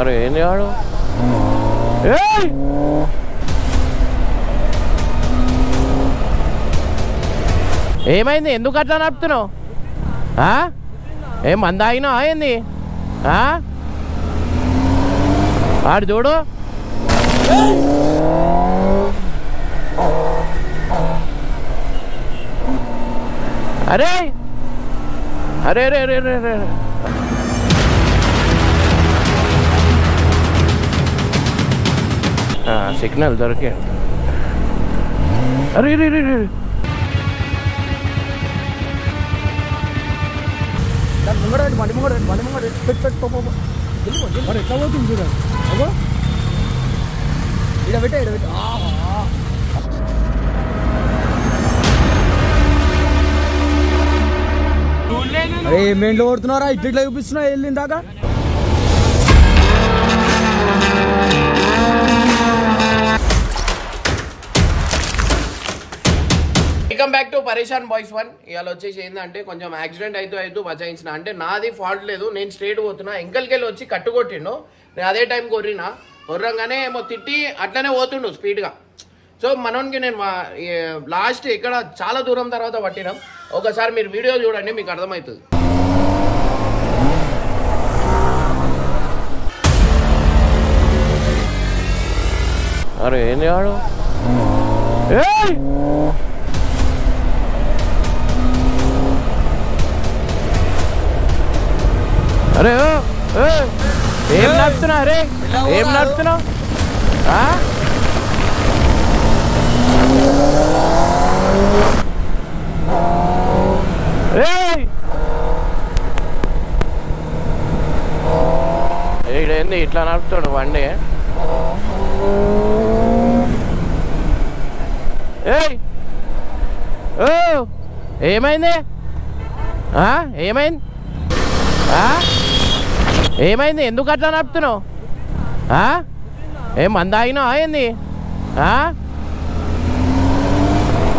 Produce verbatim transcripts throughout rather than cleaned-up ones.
अरे यारो ఏమైంది ఎందుకు అట్లా నడుపుతున్నావు ఆ ఏ మందాయినా ఏంది ఆ ఆడు చూడు అరే అరే అరే అరే అరే ఆ సిగ్నల్ దొరికే అరే అరే అరే బండి బండి ముంగడు బండి ముంగడు పెట్ పెట్ పో పో మరి ఎట్లా పోతుంది చూడ అగో ఇడ పెట్ట ఇడ పెట్ట ఆహా అరే మెయిన్లో కొడుతున్నారా ఇట్లా ఇట్లా చూపిస్తున్నా వెళ్ళిందాక welcome back to Pareshan boys one. ఇవాళ వచ్చేసి ఏంటంటే కొంచెం యాక్సిడెంట్ అయితే అయితే బచాయించిన, అంటే నాది ఫాల్ట్ లేదు, నేను స్ట్రేట్ పోతున్నా, ఎంకల్కెళ్ళి వచ్చి కట్టుకొట్టిండు, నేను అదే టైం కొర్రినా, కొర్రంగానే ఏమో తిట్టి అట్లనే పోతుండు స్పీడ్గా. సో మనోనికి నేను లాస్ట్ ఇక్కడ చాలా దూరం తర్వాత పట్టినాం. ఒకసారి మీరు వీడియో చూడండి మీకు అర్థమవుతుంది. అరే ఏంది ఆడు अरे ओ ओ एम नटना अरे एम नटना हां ए ఏడ ఏంది ఇట్లా నడుపుతాడు వండి ఏయ్ ఓ ఏమైంది ఆ ఏమైంది ఆ ఏమైంది ఎందుకు అట్లా నడుపుతున్నావు ఆ ఏ మందాయినా ఏంది ఆ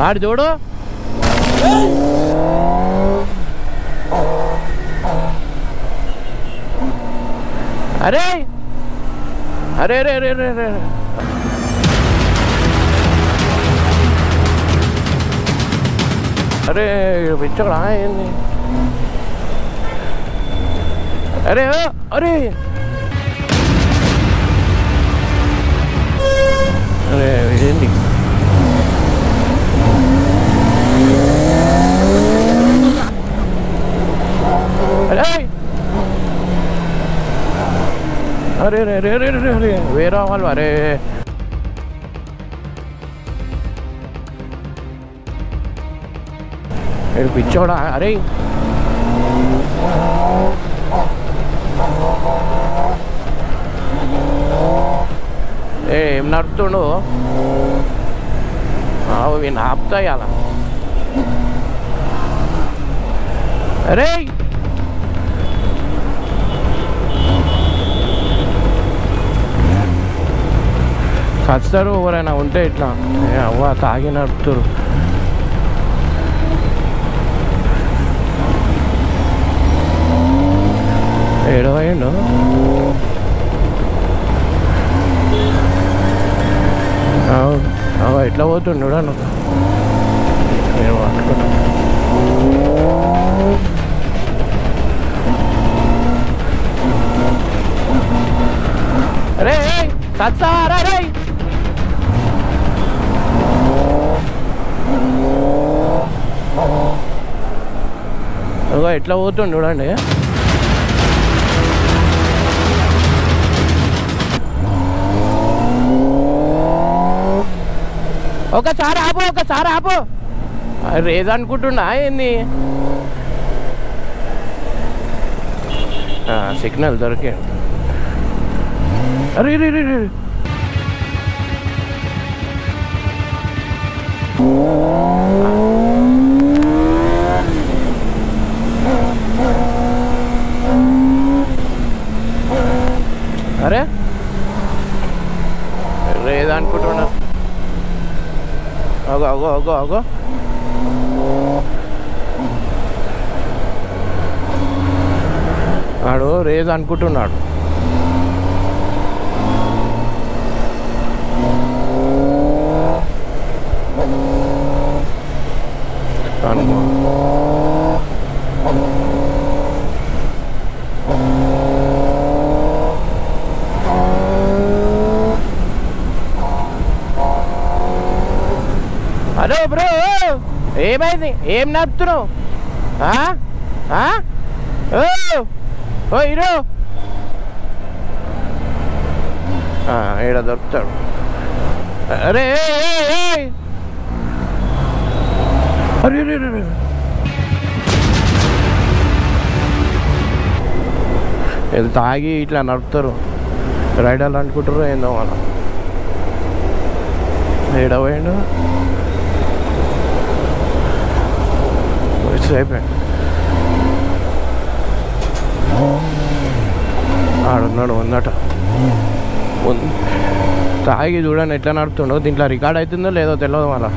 ఆడు చూడు అరే అరే అరే అరే అరే అరే అరే పిచ్చోడా ఏంది अरे हो अरे अरे विजेंद्र अरे अरे अरे अरे अरे अरे अरे वेरा वाला अरे अरे पिछोड़ा अरे ఏం నడుపుతుండు అవి నాపుతాయి అలా అరే కస్తారు ఎవరైనా ఉంటే ఇట్లా అవ్వ తాగి నడుపుతారు. ఏడవైండు అవ ఎట్లా పోతుండు నేను పట్టుకున్నా అరే కచ్చారా రే అవ ఎట్లా పోతుండు చూడండి. ఒకసారి ఆపు ఒకసారి ఆపు రేదనుకుంటున్నా ఏంది సిగ్నల్ దొరికే అరే రే రే రే అరే రేదనుకుంటున్నా అగో అగో అగో అగో ఆడు రేజ్ అనుకుంటున్నాడు. హలో బ్రో, ఏమైంది? ఏం నడుపుతున్నావు? ఓ హీరో ఈడ దొరుకుతాడు. అరే अरे अरे अरे ఇది తాగి ఇట్లా నడుపుతారు రైడర్లు అనుకుంటారు. ఏందో మనం ఏడవైనా ఆడున్నాడు ఉందట. తాగి చూడండి ఎట్లా నడుపుతుండో. దీంట్లో రికార్డ్ అవుతుందో లేదో తెలియదు. మళ్ళా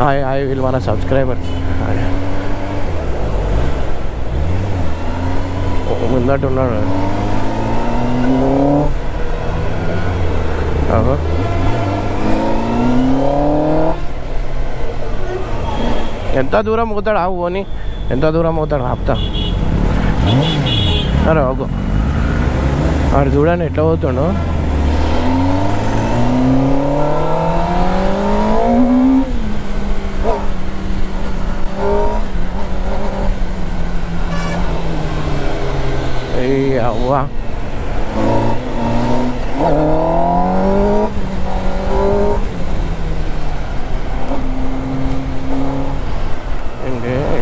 हाय हाय विल माना सब्सक्राइबर मुंदटना एंत दूर होता होनी एंत दूर होता आपता अरे ओको आड़ चूड़ाने एट होता हुआ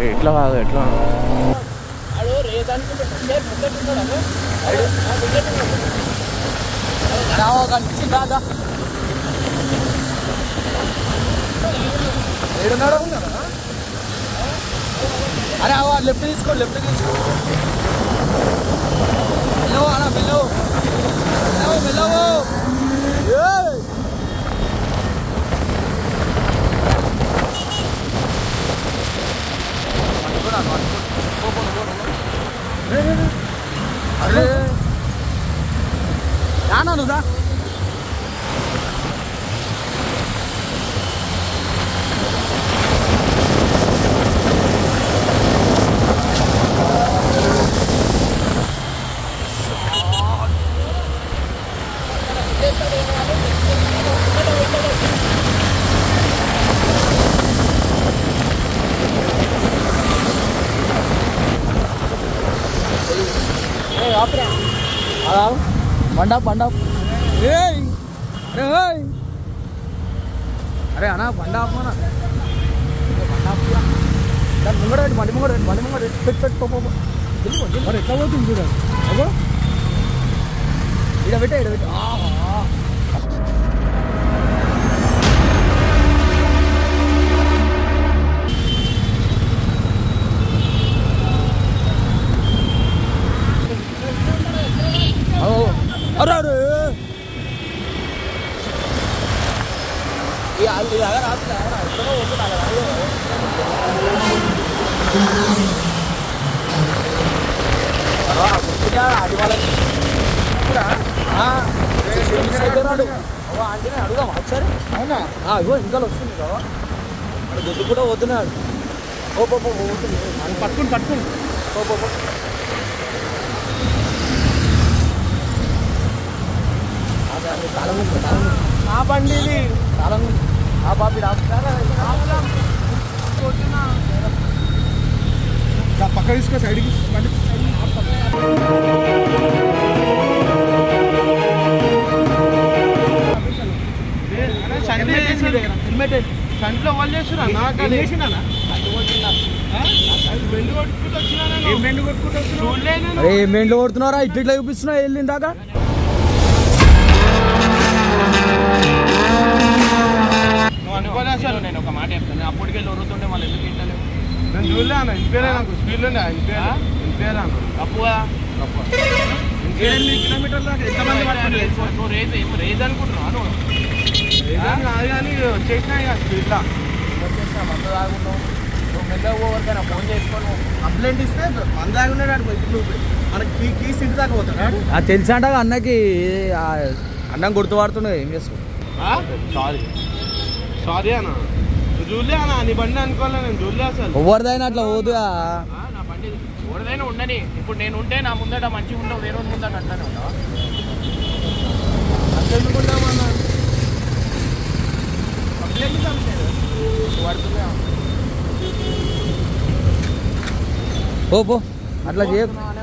इला इला अरे आओ लेफ्ट इसको left Hello, hello, hello. Yeah. Go on, go on. Go, go, go, go. Hey, hey, hey. Arey. Yana nuda. पंडा पंडा अरे अरे आना पंडा अपना मंगड़ बड़ी मंगड़ बड़ी मंगड़ पेट पेट पो अरे इला चूड़ा इला बेटे इला बेटे आ अरे अरे ये आगे अगर आप तो वो डाल रहा है हां क्या आदि वाला पूरा हां చేస్తున్నాడు. वो आंटीने అడుగుదాం వచ్చారు అవునా? ఆ ఇగో ఇంకా వస్తుంది కదా. అడు దొడ్డు కూడా వస్తున్నాడు. ఓ పో పో వస్తుంది. మనం పట్టుకొని పట్టుకొని పో పో పో బండి ఆ బాబీ పక్క తీసుకో సైడ్కి సంట్లో వాళ్ళు చేస్తున్నా మెండ్లు కొడుతున్నారా? ఇట్లా చూపిస్తున్నా వెళ్ళిన దాకా అనుకోలేదు. నేను ఒక మాట చెప్తాను, అప్పటికే లొరుతుండే మళ్ళీ ఎందుకు తింటలేవు? నేను చూడలే అన్న, ఇంపేరా నాకు స్పీడ్లో ఇంపేరా తప్పుగా తప్పు. ఎన్ని కిలోమీటర్లు ఎంతమంది నువ్వు రేజ్ రేజ్ అనుకుంటున్నావు? నువ్వు రేజ్ కాదు కానీ వచ్చేసినా ఇక స్పీడ్లా వచ్చేసినా మందు తాగుతున్నావు. నువ్వు మెల్లగా పోవరికైనా ఫోన్ చేసుకోను కంప్లైంట్ ఇస్తే మందు తాగున్నాడు. ఆడు ఇప్పుడు మనకి కీస్ ఇంటి దాకా పోతాడు. అది తెలుసా అంట అన్నకి. అన్నం గుర్తుపడుతున్నావు ఏం చేసుకో. సారీ సారీ అన్న ఎవరిదైనా అట్లా పోదుగా ఎవరిదైనా ఉండని. ఇప్పుడు నేను ఉంటే నా ముందట మంచిగా ఉండవు, వేరే ముందట అట్లానే ఉండవా? ఓ పో అట్లా చేయ